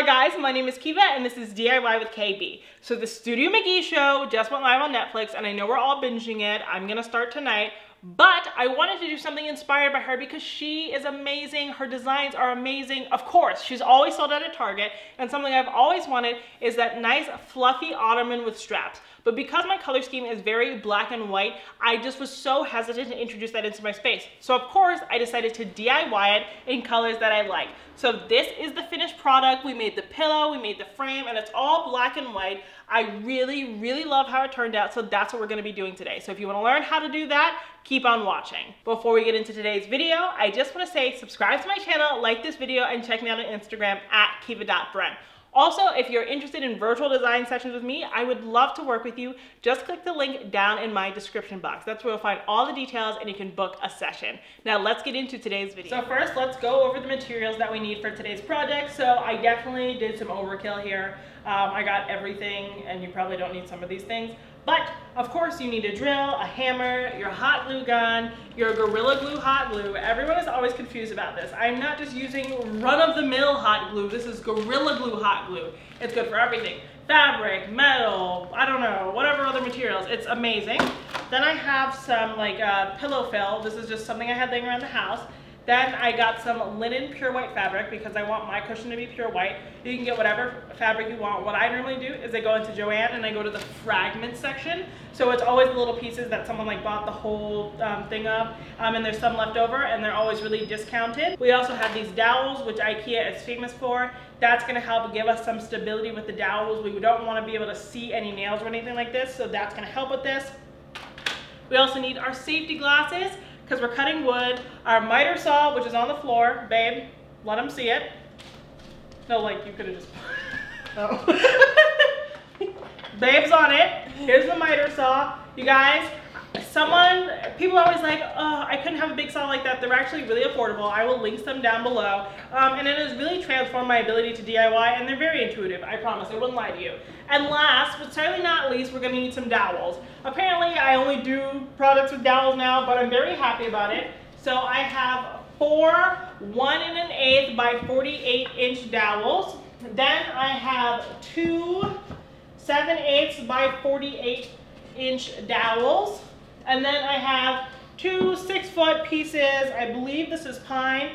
Hi guys, my name is Kiva and this is DIY with KB. So the Studio McGee show just went live on Netflix and I know we're all binging it. I'm gonna start tonight, but I wanted to do something inspired by her because she is amazing. Her designs are amazing. Of course, she's always sold out at Target, and something I've always wanted is that nice fluffy ottoman with straps. But because my color scheme is very black and white, I just was so hesitant to introduce that into my space. So of course, I decided to DIY it in colors that I like. So this is the finished product. We made the pillow, we made the frame, and it's all black and white. I really, really love how it turned out, so that's what we're gonna be doing today. So if you wanna learn how to do that, keep on watching. Before we get into today's video, I just wanna say, subscribe to my channel, like this video, and check me out on Instagram at kiva.brent. Also, if you're interested in virtual design sessions with me, I would love to work with you. Just click the link down in my description box. That's where you'll find all the details and you can book a session. Now let's get into today's video. So first, let's go over the materials that we need for today's project. So I definitely did some overkill here. I got everything, and you probably don't need some of these things. But of course you need a drill, a hammer, your hot glue gun, your Gorilla Glue hot glue. Everyone is always confused about this. I'm not just using run-of-the-mill hot glue. This is Gorilla Glue hot glue. It's good for everything. Fabric, metal, I don't know, whatever other materials. It's amazing. Then I have some like pillow fill. This is just something I had laying around the house. Then I got some linen pure white fabric because I want my cushion to be pure white. You can get whatever fabric you want. What I normally do is I go into Joanne and I go to the fragment section. So it's always the little pieces that someone like bought the whole thing of, and there's some left over and they're always really discounted. We also have these dowels, which IKEA is famous for. That's gonna help give us some stability with the dowels. We don't wanna be able to see any nails or anything like this, so that's gonna help with this. We also need our safety glasses, because we're cutting wood, our miter saw, which is on the floor. Babe, let them see it. No, like, you could have just... Oh. Babe's on it. Here's the miter saw. You guys, people are always like, oh, I couldn't have a big saw like that. They're actually really affordable. I will link them down below. And it has really transformed my ability to DIY, and they're very intuitive, I promise. I wouldn't lie to you. And last, but certainly not least, we're gonna need some dowels. Apparently, I only do products with dowels now, but I'm very happy about it. So I have four 1 1/8 by 48-inch dowels. Then I have two 7/8 by 48-inch dowels. And then I have two 6-foot pieces. I believe this is pine.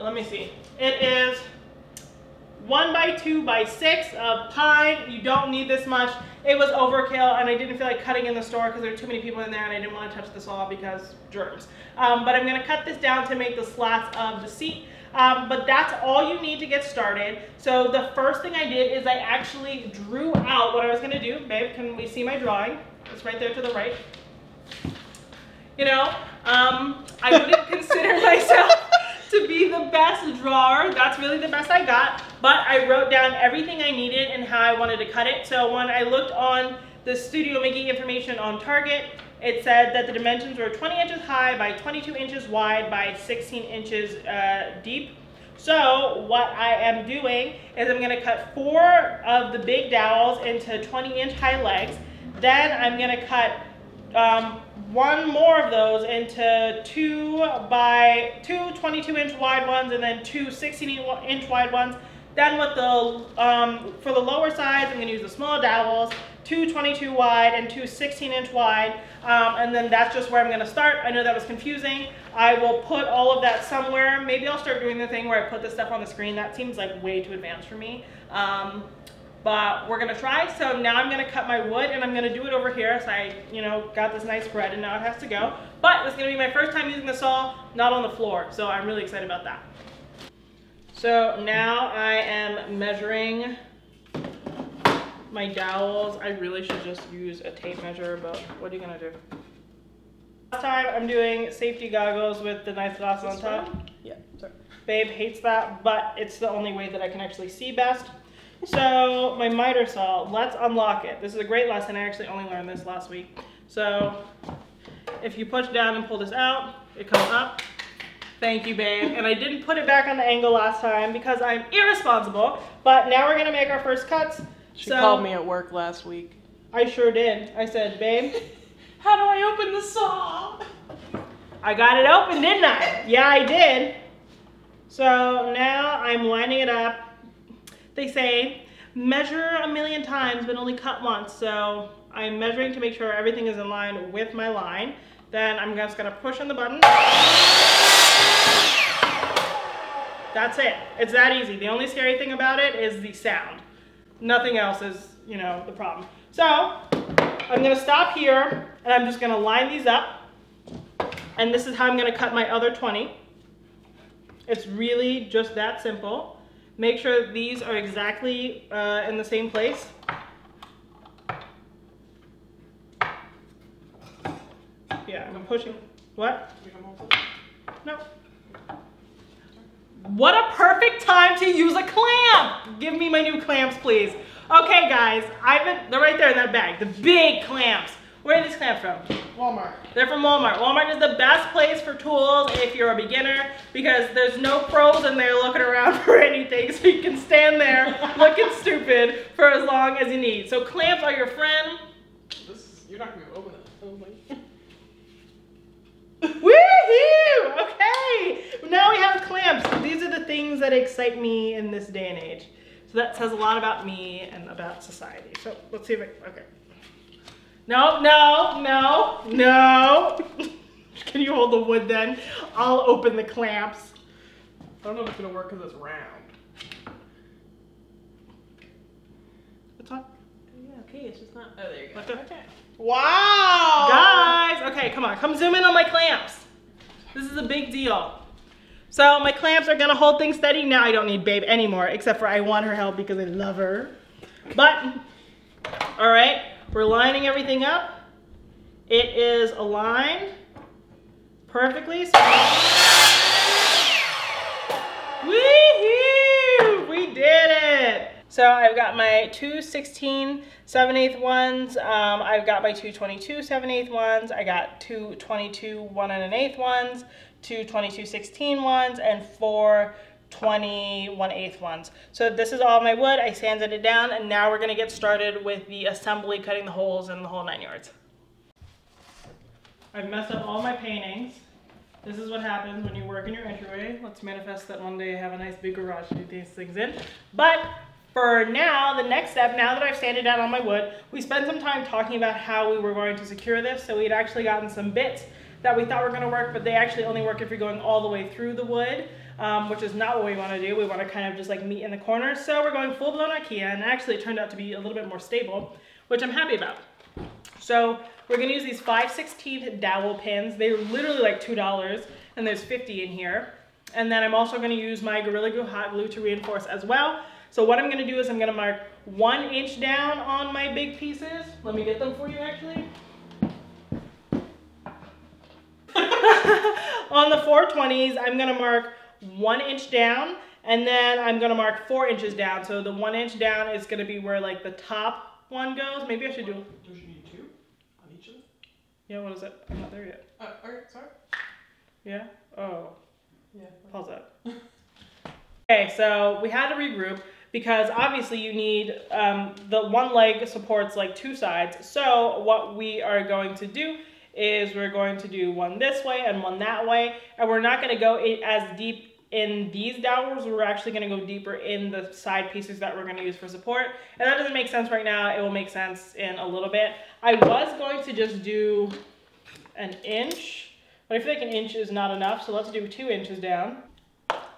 Let me see. It is 1 by 2 by 6 of pine. You don't need this much. It was overkill, and I didn't feel like cutting in the store because there were too many people in there, and I didn't want to touch the saw because germs. But I'm gonna cut this down to make the slats of the seat. But that's all you need to get started. So the first thing I did is I actually drew out what I was gonna do. Babe, can we see my drawing? It's right there to the right. You know, I wouldn't consider myself to be the best drawer. That's really the best I got. But I wrote down everything I needed and how I wanted to cut it. So when I looked on the Studio McGee information on Target, it said that the dimensions were 20 inches high by 22 inches wide by 16 inches deep. So what I am doing is I'm gonna cut four of the big dowels into 20-inch high legs. Then I'm gonna cut one more of those into two 22-inch wide ones and then two 16-inch wide ones. Then with the, for the lower sides, I'm gonna use the small dowels, two 22 wide and two 16-inch wide. And then that's just where I'm gonna start. I know that was confusing. I will put all of that somewhere. Maybe I'll start doing the thing where I put the stuff on the screen. That seems like way too advanced for me. But we're gonna try. So now I'm gonna cut my wood and I'm gonna do it over here. So I, you know, got this nice bread and now it has to go. But it's gonna be my first time using the saw, not on the floor. So I'm really excited about that. So now I am measuring my dowels. I really should just use a tape measure, but what are you gonna do? Last time I'm doing safety goggles with the nice glass on top. Yeah, sorry. Babe hates that, but it's the only way that I can actually see best. So my miter saw, let's unlock it. This is a great lesson. I actually only learned this last week. So if you push down and pull this out, it comes up. Thank you, babe. And I didn't put it back on the angle last time because I'm irresponsible, but now we're gonna make our first cuts. She called me at work last week. I sure did. I said, babe, how do I open the saw? I got it open, didn't I? Yeah, I did. So now I'm lining it up. They say measure 1,000,000 times but only cut once, so I'm measuring to make sure everything is in line with my line. Then I'm just gonna push on the button. That's it. It's that easy. The only scary thing about it is the sound. Nothing else is, you know, the problem. So I'm gonna stop here and I'm just gonna line these up. And this is how I'm gonna cut my other 20. It's really just that simple. Make sure these are exactly in the same place. Yeah, I'm pushing. What? No. What a perfect time to use a clamp! Give me my new clamps, please. Okay, guys, they're right there in that bag, the big clamps. Where are these clamps from? Walmart. They're from Walmart. Walmart is the best place for tools if you're a beginner because there's no pros in there looking around for anything, so you can stand there looking stupid for as long as you need. So clamps are your friend. You're not going to open it. Oh my. Woohoo! Okay, now we have clamps. These are the things that excite me in this day and age. So that says a lot about me and about society. So let's see if okay. No, no, no, no. Can you hold the wood then? I'll open the clamps. I don't know if it's gonna work because it's round. It's on. Yeah, okay, it's just not. Oh, there you go. Okay. Wow! Guys! Okay, come on. Come zoom in on my clamps. This is a big deal. So my clamps are gonna hold things steady. Now I don't need Babe anymore, except for I want her help because I love her. But, all right, we're lining everything up. It is aligned perfectly. So woohoo! We did it! So I've got my 2 16 7/8 ones, I've got my 2 22 7/8 ones, I got 2 22 1 1/8 ones, 2 22 16 ones, and 4 20 1/8 ones. So this is all my wood, I sanded it down, and now we're gonna get started with the assembly, cutting the holes and the whole 9 yards. I've messed up all my paintings. This is what happens when you work in your entryway. Let's manifest that one day I have a nice big garage to do these things in. But for now, the next step, now that I've sanded down all my wood, we spent some time talking about how we were going to secure this. So we had actually gotten some bits that we thought were gonna work, but they actually only work if you're going all the way through the wood, which is not what we wanna do. We wanna kind of just like meet in the corner. So we're going full blown IKEA, and actually it turned out to be a little bit more stable, which I'm happy about. So we're gonna use these 5/16 dowel pins. They're literally like $2 and there's 50 in here. And then I'm also gonna use my Gorilla Glue hot glue to reinforce as well. So what I'm gonna do is I'm gonna mark 1 inch down on my big pieces. Let me get them for you actually. On the 420s, I'm gonna mark 1 inch down, and then I'm gonna mark 4 inches down. So the 1 inch down is gonna be where like the top one goes. Maybe I should do. Don't you need two on each of them? Yeah, what is it? I'm not there yet. All right, sorry. Yeah? Oh. Yeah. Pause up. Okay, so we had to regroup because obviously you need, the one leg supports like two sides. So what we are going to do is we're going to do one this way and one that way. And we're not gonna go as deep in these dowels. We're actually gonna go deeper in the side pieces that we're gonna use for support. And that doesn't make sense right now. It will make sense in a little bit. I was going to just do 1 inch, but I feel like 1 inch is not enough. So let's do 2 inches down.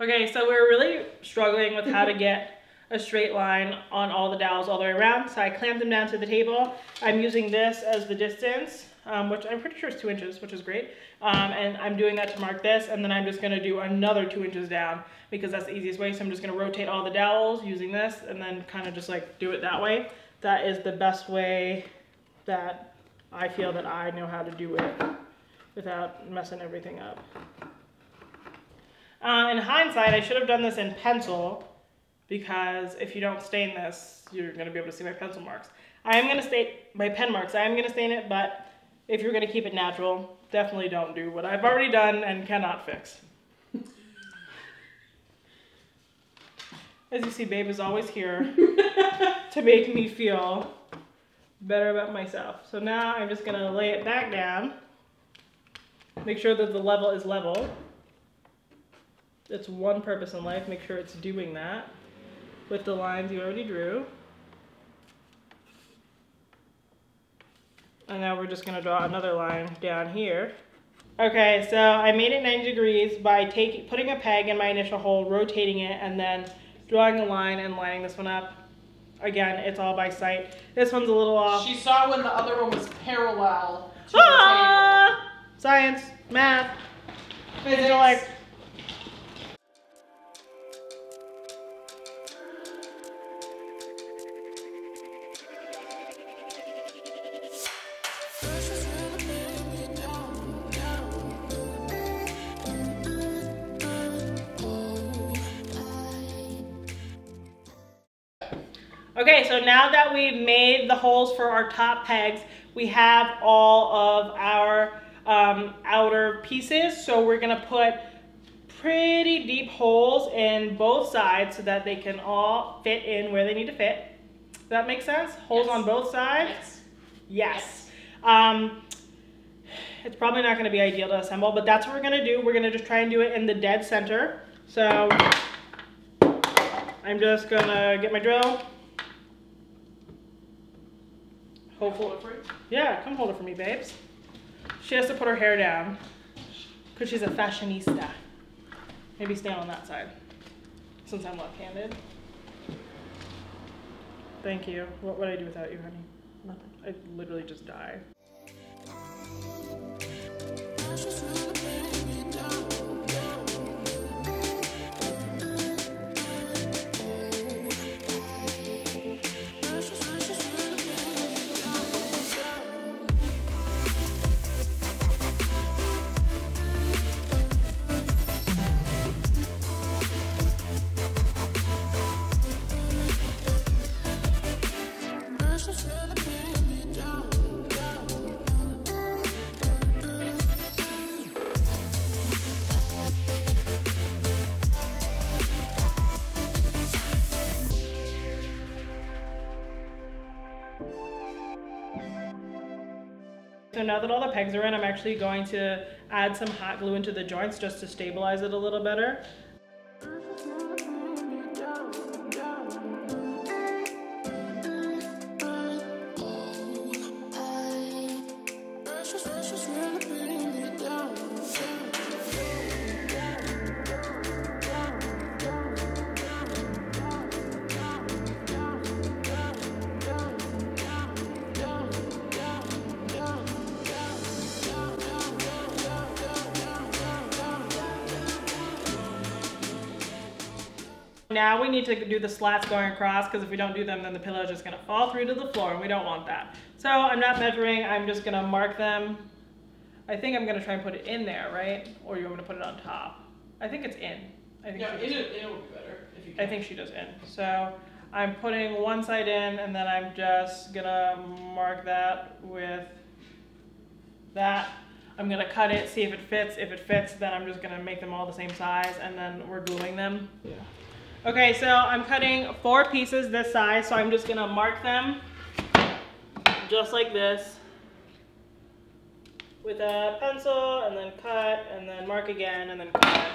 Okay, so we're really struggling with how to get a straight line on all the dowels all the way around. So I clamped them down to the table. I'm using this as the distance, which I'm pretty sure is 2 inches, which is great. And I'm doing that to mark this, and then I'm just gonna do another 2 inches down because that's the easiest way. So I'm just gonna rotate all the dowels using this and then kind of just like do it that way. That is the best way that I feel that I know how to do it without messing everything up. In hindsight, I should have done this in pencil because if you don't stain this, you're going to be able to see my pencil marks. I am going to stain my pen marks. I am going to stain it, but if you're going to keep it natural, definitely don't do what I've already done and cannot fix. As you see, Babe is always here to make me feel better about myself. So now I'm just going to lay it back down, make sure that the level is level. It's one purpose in life, make sure it's doing that. with the lines you already drew. And now we're just gonna draw another line down here. Okay, so I made it 90 degrees by putting a peg in my initial hole, rotating it, and then drawing a line and lining this one up. Again, it's all by sight. This one's a little off. She saw when the other one was parallel to the table. Science, math, physics. Like, okay, so now that we've made the holes for our top pegs, we have all of our outer pieces. So we're gonna put pretty deep holes in both sides so that they can all fit in where they need to fit. Does that make sense? Holes on both sides? Yes. It's probably not gonna be ideal to assemble, but that's what we're gonna do. We're gonna just try and do it in the dead center. So I'm just gonna get my drill. Hold it for you? Yeah, come hold it for me, babes. She has to put her hair down because she's a fashionista. Maybe stay on that side since I'm left-handed. Thank you. What would I do without you, honey? Nothing. I'd literally just die. So now that all the pegs are in, I'm actually going to add some hot glue into the joints just to stabilize it a little better. Now we need to do the slats going across, because if we don't do them, then the pillow is just going to fall through to the floor, and we don't want that. So I'm not measuring. I'm just going to mark them. I think I'm going to try and put it in there, right? Or you want me to put it on top? I think it's in. I think it would be better if you can. I think she does in. So I'm putting one side in, and then I'm just going to mark that with that. I'm going to cut it, see if it fits. If it fits, then I'm just going to make them all the same size, and then we're gluing them. Yeah. Okay, so I'm cutting 4 pieces this size, so I'm just gonna mark them just like this with a pencil, and then cut, and then mark again, and then cut.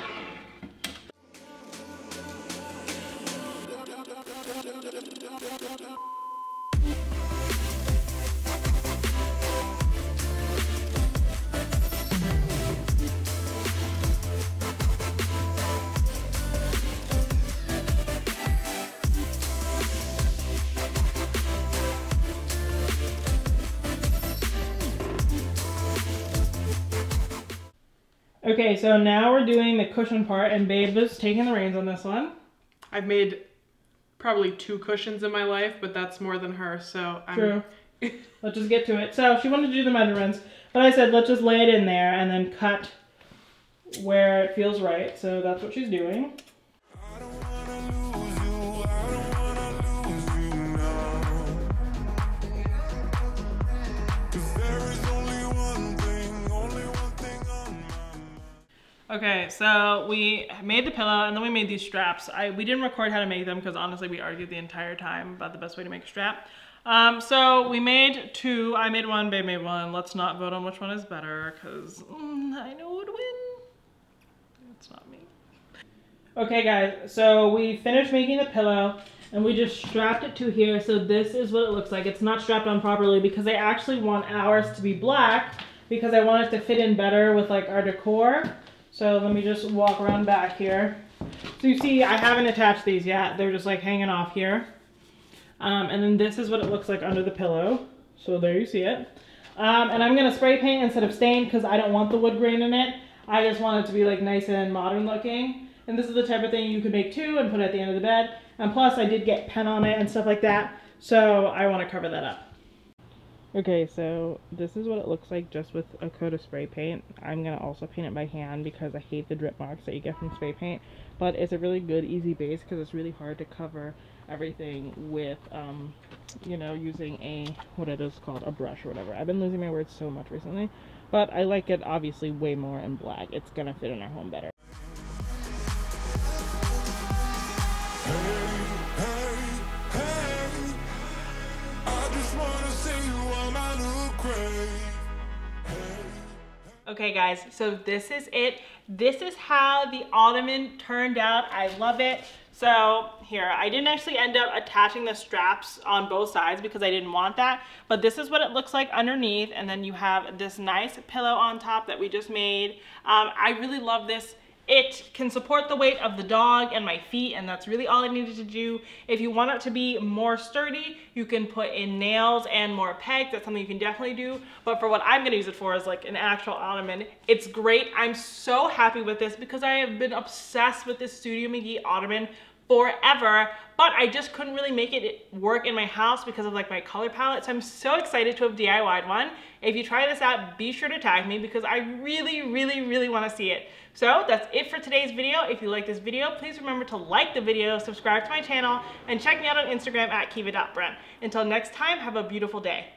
Okay, so now we're doing the cushion part, and babe is taking the reins on this one. I've made probably 2 cushions in my life, but that's more than her, so I'm... True. Let's just get to it. So she wanted to do the measurements, but I said, let's just lay it in there and then cut where it feels right. So that's what she's doing. Okay, so we made the pillow, and then we made these straps. We didn't record how to make them because honestly we argued the entire time about the best way to make a strap. So we made 2. I made 1, babe made 1. Let's not vote on which one is better because I know who would win. It's not me. Okay guys, so we finished making the pillow, and we just strapped it to here. So this is what it looks like. It's not strapped on properly because I actually want ours to be black because I want it to fit in better with like our decor. So let me just walk around back here. So you see, I haven't attached these yet. They're just like hanging off here. And then this is what it looks like under the pillow. So there you see it. And I'm gonna spray paint instead of stain because I don't want the wood grain in it. I just want it to be like nice and modern looking. And this is the type of thing you could make too and put at the end of the bed. And plus I did get pen on it and stuff like that. So I wanna cover that up. Okay, so this is what it looks like just with a coat of spray paint. I'm gonna also paint it by hand because I hate the drip marks that you get from spray paint. But it's a really good, easy base because it's really hard to cover everything with, you know, using a, what it is called, a brush or whatever. I've been losing my words so much recently, but I like it obviously way more in black. It's gonna fit in our home better. Okay guys, so this is it. This is how the ottoman turned out. I love it. So here, I didn't actually end up attaching the straps on both sides because I didn't want that, but this is what it looks like underneath. And then you have this nice pillow on top that we just made. I really love this. It can support the weight of the dog and my feet, and that's really all I needed to do. If you want it to be more sturdy, you can put in nails and more pegs. That's something you can definitely do. But for what I'm gonna use it for is like an actual ottoman. It's great. I'm so happy with this because I have been obsessed with this Studio McGee ottoman forever, but I just couldn't really make it work in my house because of like my color palette. So I'm so excited to have DIY'd one. If you try this out, be sure to tag me because I really want to see it. So that's it for today's video. If you like this video, please remember to like the video, subscribe to my channel, and check me out on Instagram at kiva.brent. Until next time, have a beautiful day.